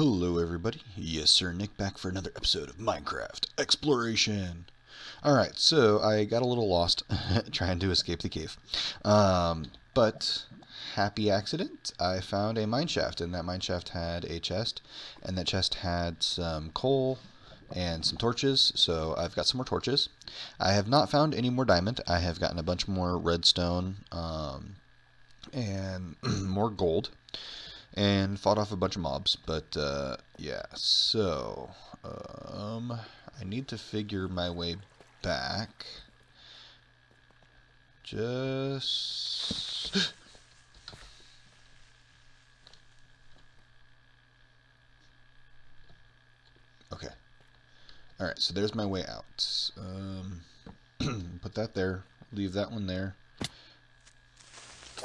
Hello everybody, yes sir, Nick back for another episode of Minecraft Exploration. Alright, so I got a little lost trying to escape the cave, but happy accident, I found a mineshaft, and that mineshaft had a chest, and that chest had some coal and some torches, so I've got some more torches. I have not found any more diamond. I have gotten a bunch more redstone and more gold, and fought off a bunch of mobs, but yeah, so I need to figure my way back. Just okay. All right, so there's my way out. Put that there, leave that one there.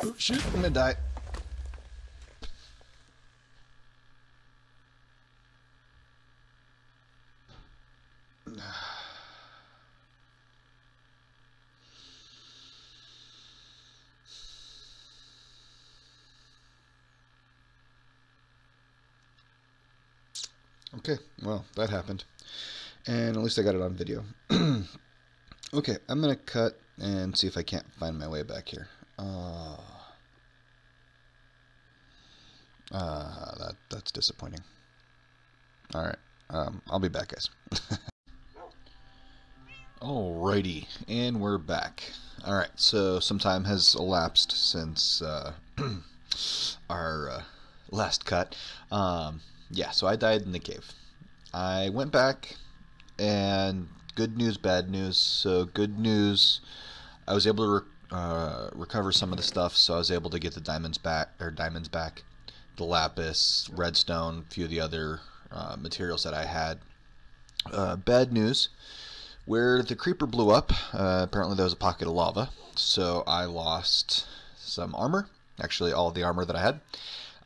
Oh shoot, I'm gonna die. Okay, well, that happened. And at least I got it on video. Okay, I'm going to cut and see if I can't find my way back here. That's disappointing. Alright, I'll be back, guys. Alrighty, and we're back. Alright, so some time has elapsed since our last cut. Yeah, so I died in the cave. I went back, and good news, bad news. So good news, I was able to recover some of the stuff, so I was able to get the diamonds back, the lapis, redstone, a few of the other materials that I had. Bad news, where the creeper blew up, apparently there was a pocket of lava, so I lost some armor, actually all the armor that I had.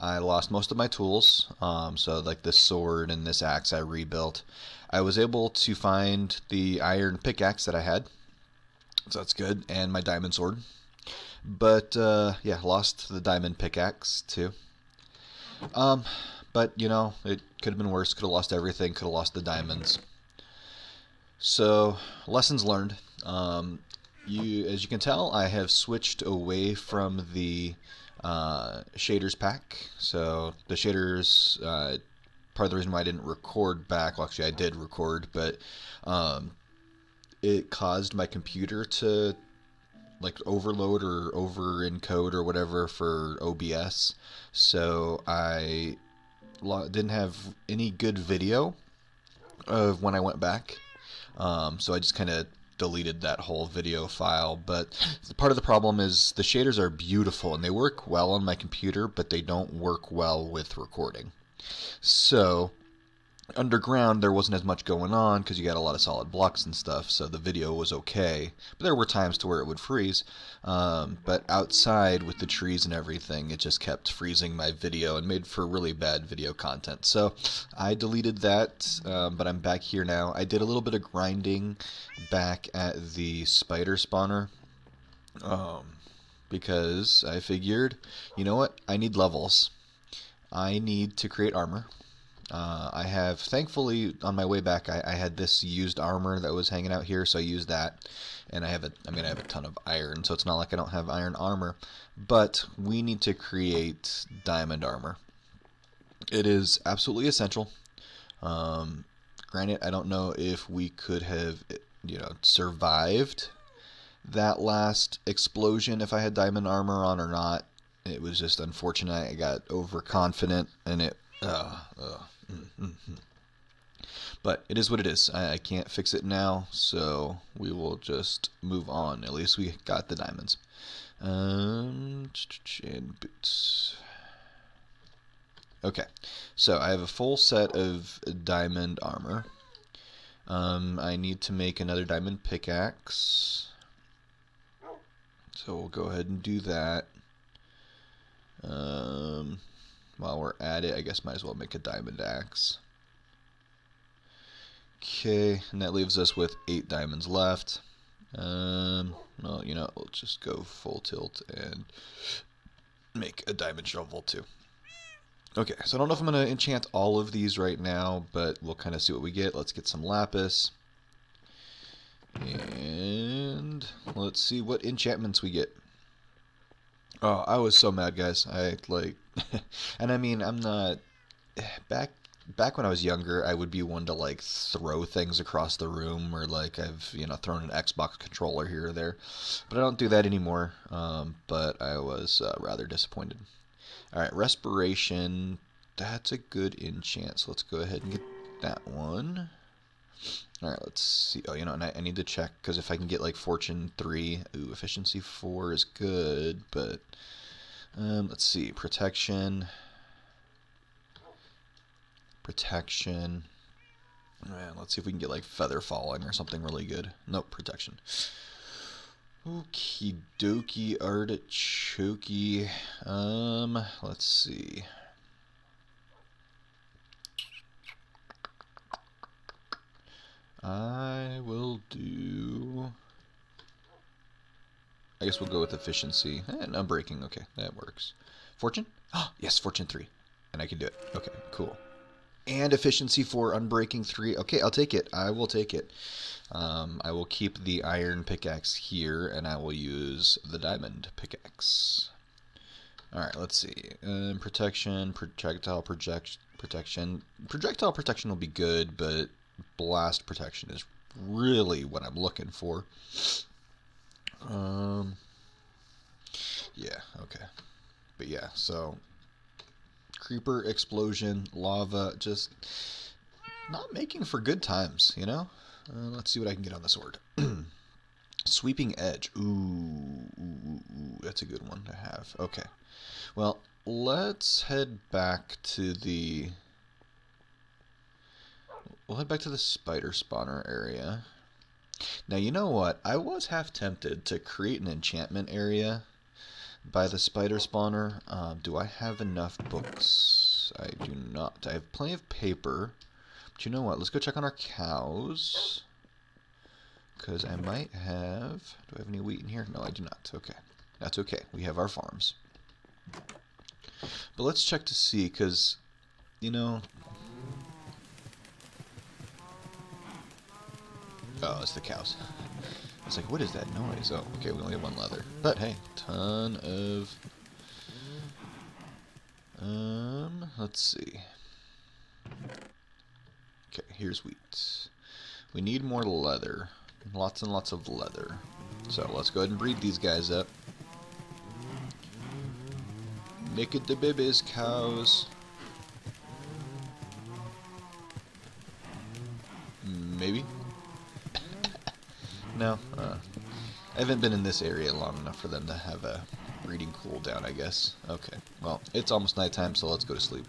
I lost most of my tools, so like this sword and this axe I rebuilt. I was able to find the iron pickaxe that I had, so that's good, and my diamond sword. But yeah, lost the diamond pickaxe too. But you know, it could have been worse, could have lost everything, could have lost the diamonds. So, lessons learned. As you can tell, I have switched away from the shaders pack. So the shaders, part of the reason why I didn't record back, well actually I did record, but it caused my computer to like overload or over encode or whatever for OBS, so I didn't have any good video of when I went back, so I just kind of deleted that whole video file. But part of the problem is the shaders are beautiful and they work well on my computer, but they don't work well with recording. So underground there wasn't as much going on because you got a lot of solid blocks and stuff, so the video was okay, but there were times to where it would freeze. But outside with the trees and everything, it just kept freezing my video and made for really bad video content, so I deleted that. But I'm back here now. I did a little bit of grinding back at the spider spawner, because I figured, you know what, I need levels, I need to create armor. I have, thankfully, on my way back, I had this used armor that was hanging out here, so I used that, and I have a ton of iron, so it's not like I don't have iron armor, but we need to create diamond armor. It is absolutely essential. Granted, I don't know if we could have, you know, survived that last explosion if I had diamond armor on or not. It was just unfortunate. I got overconfident, and it... But it is what it is. I can't fix it now, so we will just move on. At least we got the diamonds. And boots. Okay, so I have a full set of diamond armor. I need to make another diamond pickaxe, so we'll go ahead and do that. While we're at it, I guess might as well make a diamond axe. Okay, and that leaves us with 8 diamonds left. Well, you know, we'll just go full tilt and make a diamond shovel too. Okay, so I don't know if I'm going to enchant all of these right now, but we'll kind of see what we get. Let's get some lapis. And let's see what enchantments we get. Oh, I was so mad, guys. And I mean, I'm not... Back when I was younger, I would be one to, like, throw things across the room, or, like, I've, you know, thrown an Xbox controller here or there. But I don't do that anymore, but I was rather disappointed. All right, Respiration, that's a good enchant, so let's go ahead and get that one. All right, let's see. Oh, you know, and I need to check, because if I can get, like, Fortune 3, ooh, Efficiency 4 is good, but let's see, Protection. Man, let's see if we can get like Feather Falling or something really good. Nope, Protection. Okie dokie, Artichoke. Let's see. I will do. I guess we'll go with Efficiency and Unbreaking. Okay, that works. Fortune? Oh, yes, Fortune 3, and I can do it. Okay, cool. And Efficiency for Unbreaking 3. Okay, I'll take it. I will take it. I will keep the iron pickaxe here, and I will use the diamond pickaxe. All right, let's see. Protection, Projectile Protection. Projectile Protection will be good, but Blast Protection is really what I'm looking for. Yeah, okay. But yeah, so... Creeper, Explosion, Lava, just not making for good times, you know? Let's see what I can get on the sword. Sweeping Edge. Ooh, that's a good one to have. Okay. Well, let's head back to the... We'll head back to the spider spawner area. Now, you know what? I was half tempted to create an enchantment area by the spider spawner. Do I have enough books? I do not. I have plenty of paper. But you know what? Let's go check on our cows. Because I might have... Do I have any wheat in here? No, I do not. Okay. That's okay. We have our farms. But let's check to see, because, you know... Oh, it's the cows. It's like, what is that noise? Oh, okay, we only have one leather. But hey, ton of... let's see. Okay, here's wheat. We need more leather. Lots and lots of leather. So let's go ahead and breed these guys up. Make it the babies, cows. Maybe. No, I haven't been in this area long enough for them to have a breeding cooldown, I guess. Okay, well, it's almost nighttime, so let's go to sleep.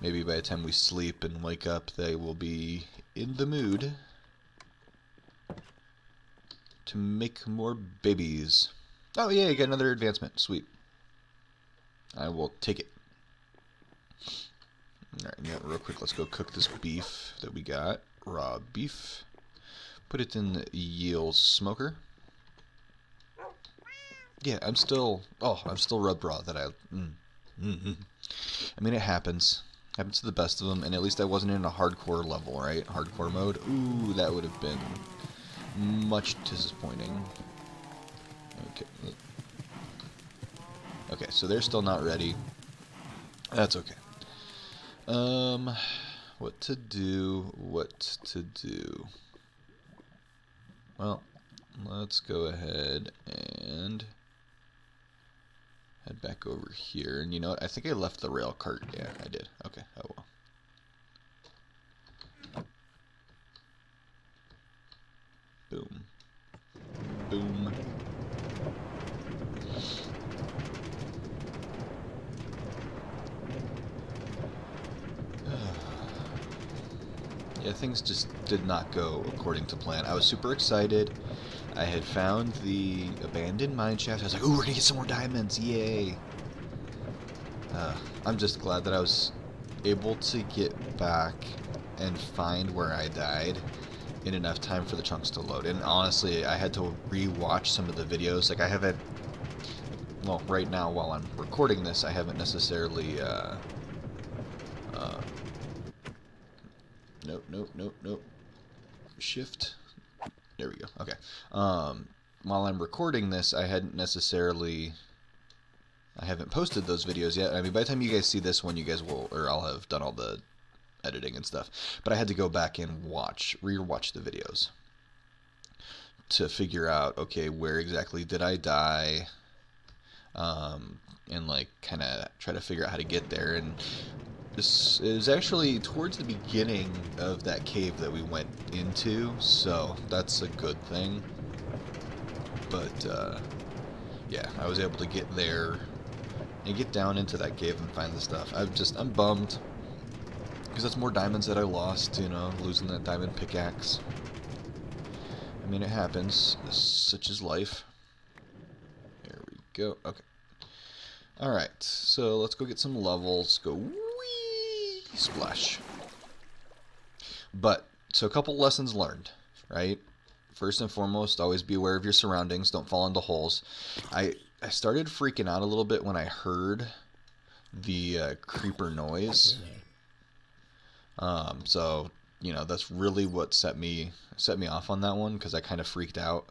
Maybe by the time we sleep and wake up, they will be in the mood to make more babies. Oh, yeah, you got another advancement. Sweet. I will take it. All right, now, real quick, let's go cook this beef that we got. Raw beef. Put it in the Yeel smoker. Yeah, I'm still rubbed raw that I... I mean, it happens. Happens to the best of them, and at least I wasn't in a hardcore level, right? Hardcore mode. Ooh, that would have been much disappointing. Okay. Okay, so they're still not ready. That's okay. What to do... Well, let's go ahead and head back over here. And you know what? I think I left the rail cart. Yeah, I did. Okay, oh well. Boom. Boom. Yeah, things just did not go according to plan. I was super excited. I had found the abandoned mineshaft. I was like, ooh, we're going to get some more diamonds. Yay. I'm just glad that I was able to get back and find where I died in enough time for the chunks to load. And honestly, I had to re-watch some of the videos. Like, I haven't well, right now while I'm recording this, I haven't necessarily, nope, shift, there we go, okay, while I'm recording this, I haven't posted those videos yet. I mean, by the time you guys see this one, you guys will, or I'll have done all the editing and stuff, but I had to go back and re-watch the videos to figure out, okay, where exactly did I die, and like kind of try to figure out how to get there. And this is actually towards the beginning of that cave that we went into, so that's a good thing. But yeah, I was able to get there and get down into that cave and find the stuff. I'm bummed because that's more diamonds that I lost, you know, losing that diamond pickaxe. I mean, it happens, such is life. There we go, okay. Alright, so let's go get some levels, go wee splash. But, so a couple lessons learned, right? First and foremost, always be aware of your surroundings, don't fall into holes. I started freaking out a little bit when I heard the creeper noise. So, you know, that's really what set me off on that one, because I kind of freaked out,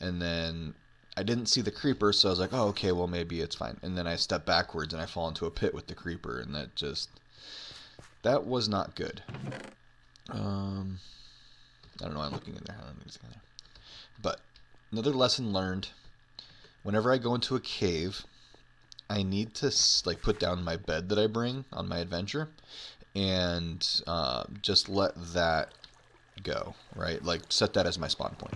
and then I didn't see the creeper, so I was like, oh, okay, well, maybe it's fine. And then I step backwards and I fall into a pit with the creeper, and that was not good. I don't know why I'm looking in there. I don't know anything in there. But another lesson learned: whenever I go into a cave, I need to like put down my bed that I bring on my adventure, and just let that go, right? Like set that as my spawn point.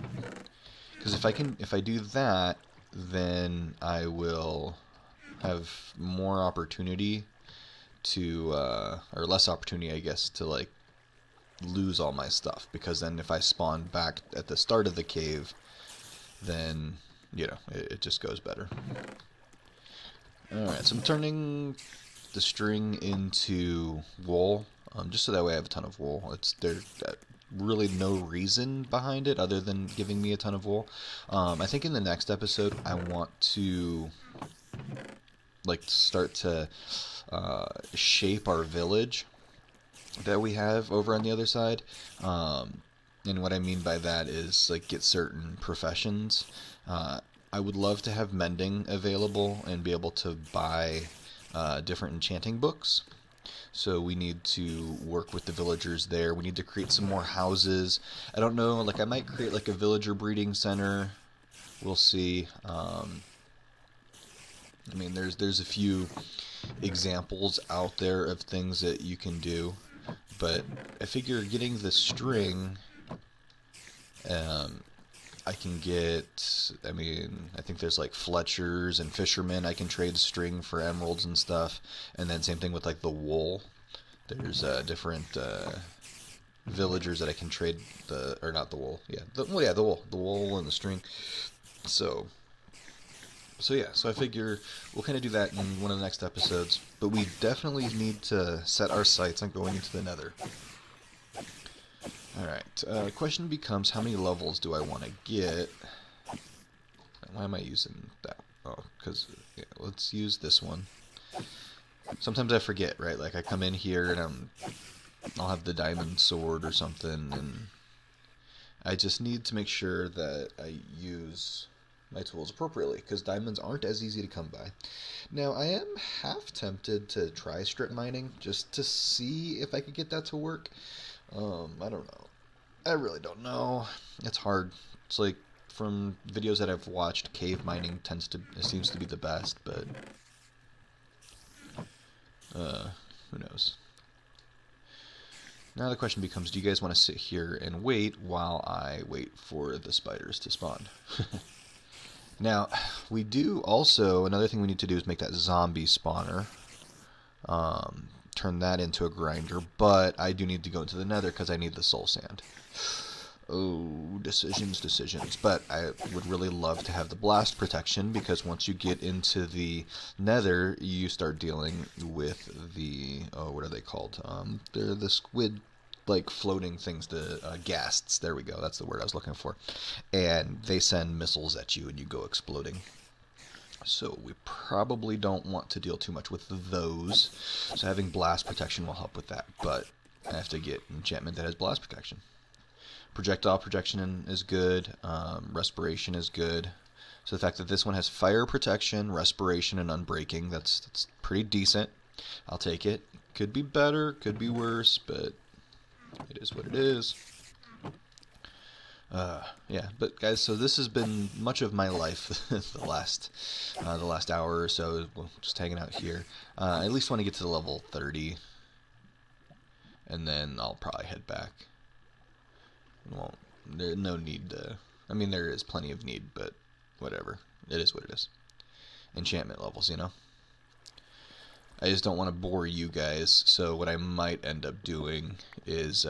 Because if I do that, then I will have more opportunity to, or less opportunity, I guess, to like lose all my stuff. Because then if I spawn back at the start of the cave, then, you know, it just goes better. Alright, so I'm turning the string into wool, just so that way I have a ton of wool. There's really no reason behind it other than giving me a ton of wool. I think in the next episode I want to like start to shape our village that we have over on the other side, and what I mean by that is like get certain professions. I would love to have mending available and be able to buy different enchanting books. So we need to work with the villagers there. We need to create some more houses. I don't know, like I might create like a villager breeding center. We'll see. I mean, there's a few examples out there of things that you can do, but I figure getting the string, I mean, I think there's like fletchers and fishermen. I can trade string for emeralds and stuff. And then same thing with like the wool. There's different villagers that I can trade the, or not the wool. Yeah, the wool and the string. So yeah, so I figure we'll kind of do that in one of the next episodes. But we definitely need to set our sights on going into the Nether. Alright, the question becomes, how many levels do I want to get? Why am I using that? Oh, because, yeah, let's use this one. Sometimes I forget, right? Like, I come in here and I'll have the diamond sword or something, and I just need to make sure that I use my tools appropriately, because diamonds aren't as easy to come by. Now, I am half tempted to try strip mining, just to see if I could get that to work. I don't know. I really don't know. It's hard. It's like, from videos that I've watched, cave mining seems to be the best, but who knows? Now the question becomes, do you guys want to sit here and wait while I wait for the spiders to spawn? Now, we do also, another thing we need to do is make that zombie spawner. Turn that into a grinder, but I do need to go into the Nether because I need the soul sand. Oh, decisions. But I would really love to have the blast protection, because once you get into the Nether, you start dealing with the, oh, what are they called? They're the squid, like, floating things, the ghasts. There we go. That's the word I was looking for. And they send missiles at you and you go exploding. So we probably don't want to deal too much with those. So having blast protection will help with that, but I have to get enchantment that has blast protection. Projectile protection is good. Respiration is good. So the fact that this one has fire protection, respiration, and unbreaking, that's pretty decent. I'll take it. Could be better, could be worse, but it is what it is. Yeah, but guys, so this has been much of my life the last hour or so, just hanging out here. I at least want to get to level 30, and then I'll probably head back. Well, there's no need to, I mean, there is plenty of need, but whatever. It is what it is. Enchantment levels, you know? I just don't want to bore you guys, so what I might end up doing is,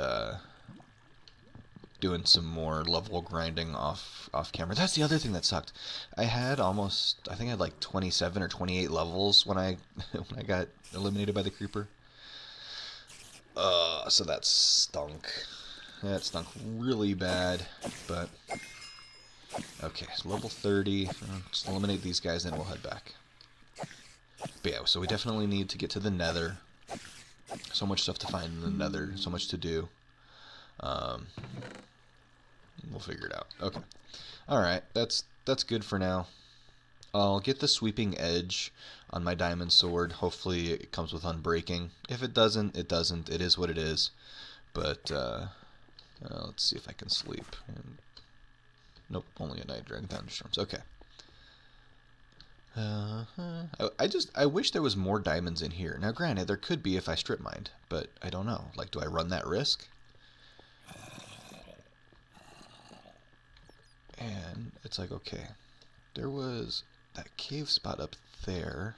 doing some more level grinding off camera. That's the other thing that sucked. I had almost, I think I had like 27 or 28 levels when I got eliminated by the creeper. So that stunk. That stunk really bad, but okay, so level 30. Just eliminate these guys and we'll head back. But yeah, so we definitely need to get to the Nether. So much stuff to find in the Nether, so much to do. We'll figure it out. Okay. Alright, that's good for now. I'll get the sweeping edge on my diamond sword. Hopefully it comes with unbreaking. If it doesn't, it doesn't. It is what it is. But let's see if I can sleep. Nope, only at night during thunderstorms. Okay. I wish there was more diamonds in here. Now granted, there could be if I strip mined, but I don't know. Like, do I run that risk? And it's like, okay, there was that cave spot up there.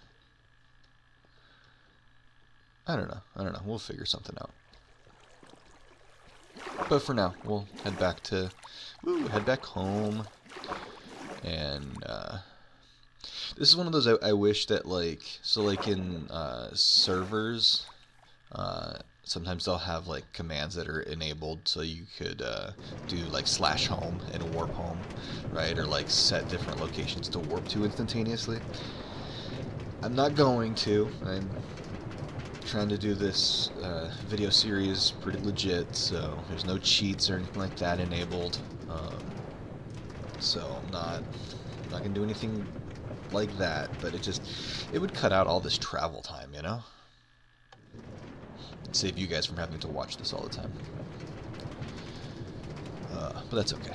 I don't know. We'll figure something out. But for now, we'll head back to, head back home. And this is one of those I wish that, like, so like in servers, sometimes they'll have like commands that are enabled, so you could do like slash home and warp home, right? Or like set different locations to warp to instantaneously. I'm not going to. I'm trying to do this video series pretty legit, so there's no cheats or anything like that enabled. So I'm not gonna do anything like that. But it would cut out all this travel time, you know. Save you guys from having to watch this all the time. But that's okay.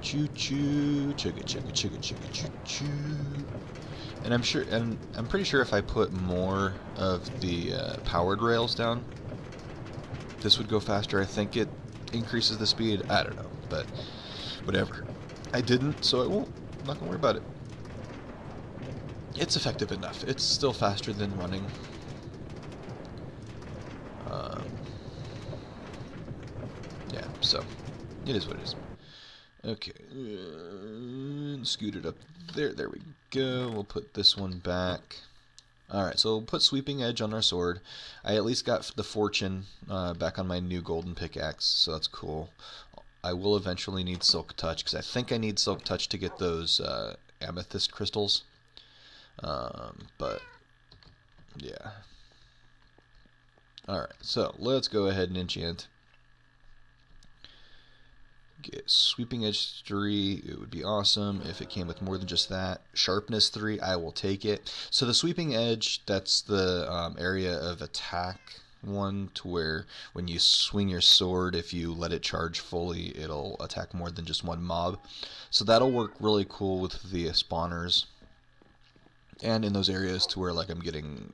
Choo-choo, chugga-chugga-chugga-chugga, choo-choo. And I'm pretty sure if I put more of the powered rails down, this would go faster. I think it increases the speed. I don't know, but whatever. I didn't, so I won't. I'm not gonna worry about it. It's effective enough. It's still faster than running. Yeah, so it is what it is. Okay, scoot it up there. There we go. We'll put this one back. All right, so we'll put sweeping edge on our sword. I at least got the fortune back on my new golden pickaxe, so that's cool. I will eventually need silk touch, because I think I need silk touch to get those amethyst crystals. But yeah. Alright, so let's go ahead and enchant. Get sweeping edge 3. It would be awesome if it came with more than just that. Sharpness 3, I will take it. So the sweeping edge, that's the area of attack one, to where when you swing your sword, if you let it charge fully, it'll attack more than just one mob. So that'll work really cool with the spawners. And in those areas to where, like, I'm getting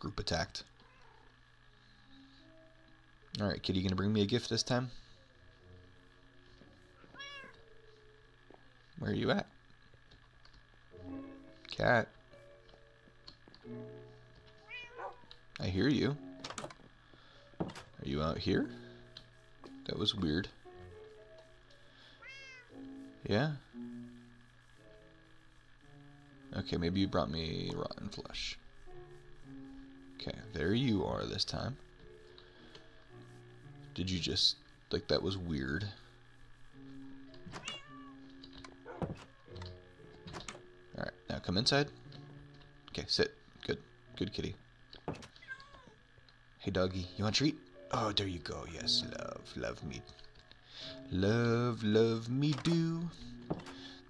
group attacked. Alright, kitty, you gonna bring me a gift this time? Where are you at? Cat. I hear you. Are you out here? That was weird. Yeah? Okay, maybe you brought me rotten flesh. Okay, there you are this time. Did you just... like, that was weird. Come inside. Okay, sit. Good. Good kitty. Hey, doggy. You want a treat? Oh, there you go. Yes, love. Love me. Love, love me do.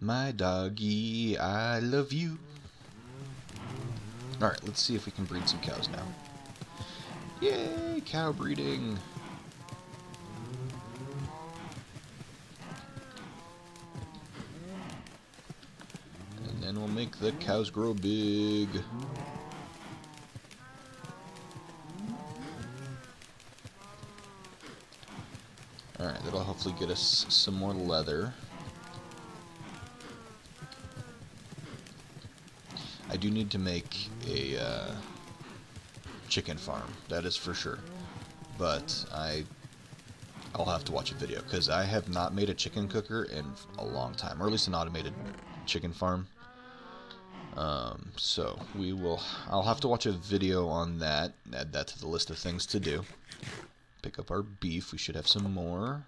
My doggy, I love you. Alright, let's see if we can breed some cows now. Yay, cow breeding. And then we'll make the cows grow big. Alright, that'll hopefully get us some more leather. I do need to make a chicken farm, that is for sure, but I'll have to watch a video, because I have not made a chicken cooker in a long time, or at least an automated chicken farm, so I'll have to watch a video on that, add that to the list of things to do. Pick up our beef, we should have some more.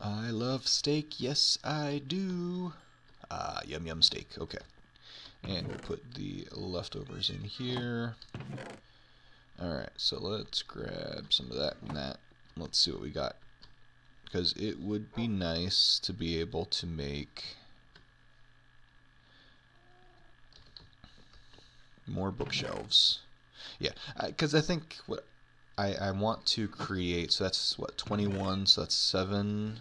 I love steak, yes I do. Ah, yum yum steak, okay. And we'll put the leftovers in here. Alright, so let's grab some of that and that. Let's see what we got. Because it would be nice to be able to make more bookshelves. Yeah, because I think what I want to create, so that's what, 21, so that's 7.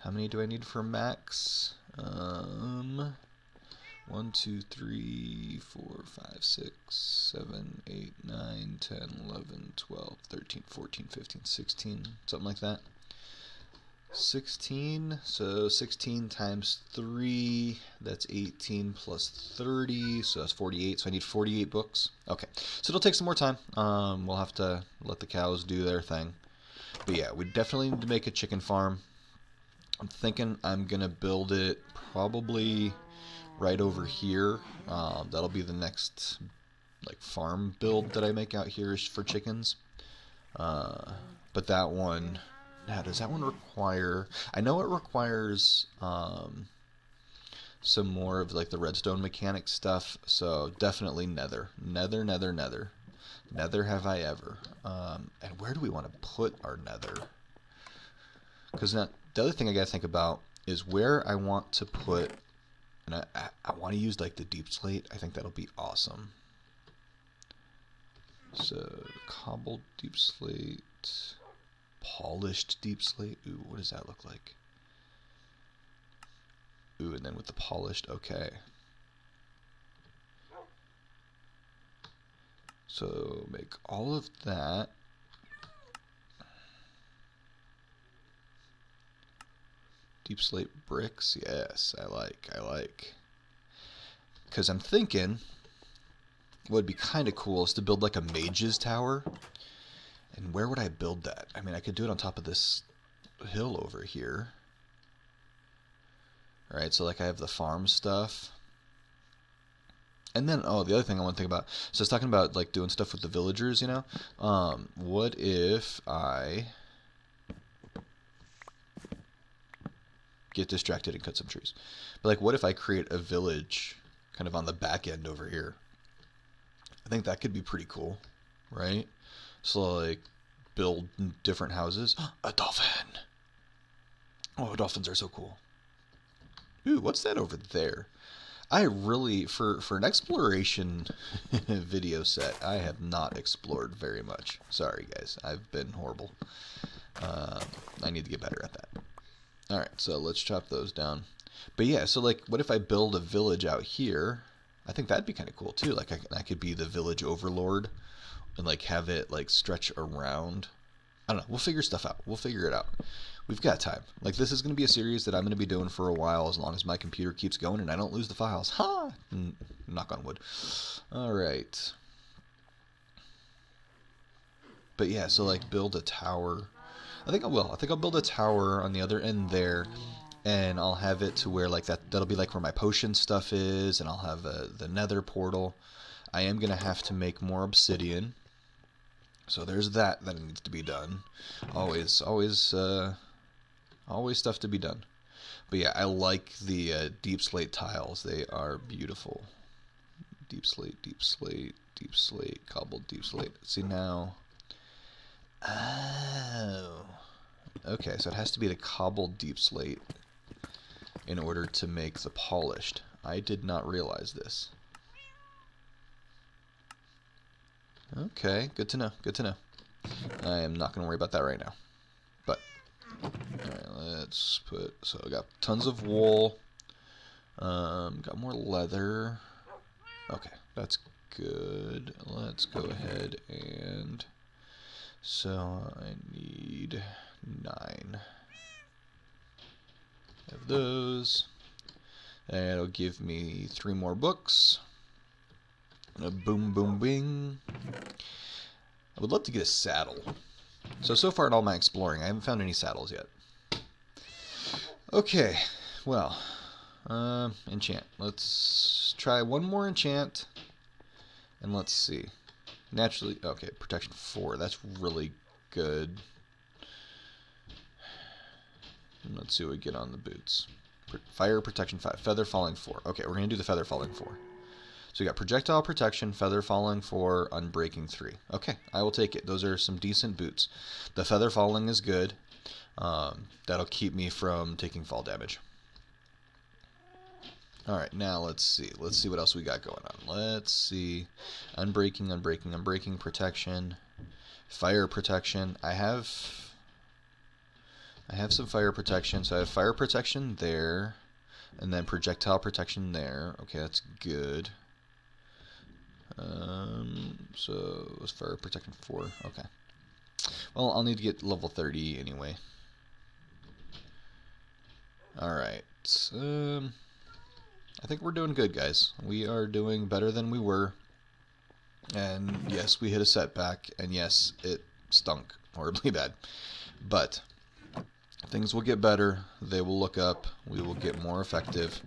How many do I need for max? 1, 2, 3, 4, 5, 6, 7, 8, 9, 10, 11, 12, 13, 14, 15, 16, something like that. 16, so 16 times 3, that's 18 plus 30, so that's 48, so I need 48 books. Okay, so it'll take some more time. We'll have to let the cows do their thing. But yeah, we definitely need to make a chicken farm. I'm thinking I'm going to build it probably right over here. That'll be the next like farm build that I make out here is for chickens. But that one, now does that one require, I know it requires some more of like the redstone mechanic stuff, so definitely nether. Nether, nether, nether. Nether have I ever. And where do we want to put our nether? Because now the other thing I gotta think about is where I want to put. And I want to use like the deep slate. I think that'll be awesome. So cobbled deep slate, polished deep slate. Ooh, what does that look like? Ooh, and then with the polished, okay. So make all of that. Deep slate bricks, yes, I like. Because I'm thinking what would be kind of cool is to build like a mage's tower. And where would I build that? I mean, I could do it on top of this hill over here. Alright, so like I have the farm stuff. And then, oh, the other thing I want to think about. So I was talking about like doing stuff with the villagers, you know. What if I get distracted and cut some trees. But like, what if I create a village kind of on the back end over here? I think that could be pretty cool, right? So like, build different houses. A dolphin! Oh, dolphins are so cool. Ooh, what's that over there? I really, for an exploration video set, I have not explored very much. Sorry guys, I've been horrible. I need to get better at that. Alright, so let's chop those down. But yeah, so like, what if I build a village out here? I think that'd be kind of cool too. Like, I could be the village overlord and like have it like stretch around. I don't know. We'll figure stuff out. We'll figure it out. We've got time. Like, this is going to be a series that I'm going to be doing for a while as long as my computer keeps going and I don't lose the files. Ha! Knock on wood. Alright. But yeah, so like, build a tower. I think I will. I think I'll build a tower on the other end there, and I'll have it to where like that'll be like where my potion stuff is, and I'll have the nether portal. I am going to have to make more obsidian. So there's that needs to be done. Always stuff to be done. But yeah, I like the deep slate tiles. They are beautiful. Deep slate, deep slate, deep slate, cobbled deep slate. See now. Oh. Okay, so it has to be the cobbled deep slate in order to make the polished. I did not realize this. Okay, good to know, good to know. I am not going to worry about that right now. But, alright, let's put, so I got tons of wool, got more leather. Okay, that's good. Let's go ahead and, so I need 9 of those. And it'll give me 3 more books. Boom, boom, bing. I would love to get a saddle. So far in all my exploring, I haven't found any saddles yet. Okay, well, enchant. Let's try one more enchant, and let's see. Naturally, okay, protection 4. That's really good. And let's see what we get on the boots. Fire protection 5, feather falling 4. Okay, we're going to do the feather falling 4. So we got projectile protection, feather falling 4, unbreaking 3. Okay, I will take it. Those are some decent boots. The feather falling is good. That'll keep me from taking fall damage. Alright, now let's see. Let's see what else we got going on. Let's see. Unbreaking, unbreaking, unbreaking protection. Fire protection. I have some fire protection. So I have fire protection there. And then projectile protection there. Okay, that's good. So it was fire protection 4. Okay. Well, I'll need to get level 30 anyway. Alright. I think we're doing good, guys. We are doing better than we were. And yes, we hit a setback. And yes, it stunk horribly bad. But things will get better. They will look up. We will get more effective.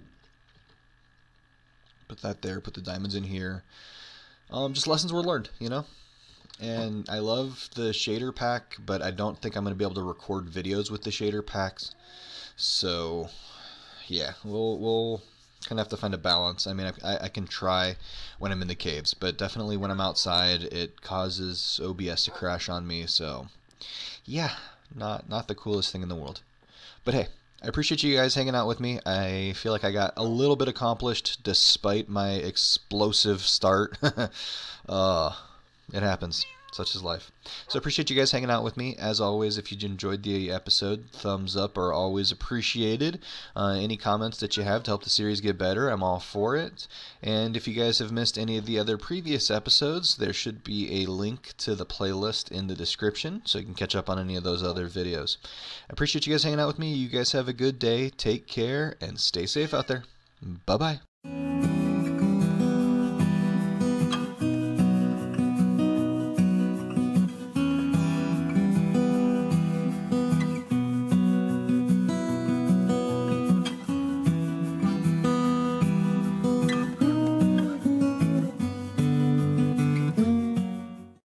Put that there. Put the diamonds in here. Just lessons were learned, you know? And I love the shader pack, but I don't think I'm going to be able to record videos with the shader packs. So, yeah. We'll kind of have to find a balance. I mean, I can try when I'm in the caves, but definitely when I'm outside, it causes OBS to crash on me. So, yeah. Not the coolest thing in the world. But hey, I appreciate you guys hanging out with me. I feel like I got a little bit accomplished despite my explosive start. It happens. Such is life. So I appreciate you guys hanging out with me. As always, if you enjoyed the episode, thumbs up are always appreciated. Any comments that you have to help the series get better, I'm all for it. And if you guys have missed any of the other previous episodes, there should be a link to the playlist in the description, so you can catch up on any of those other videos. I appreciate you guys hanging out with me. You guys have a good day. Take care and stay safe out there. Bye-bye.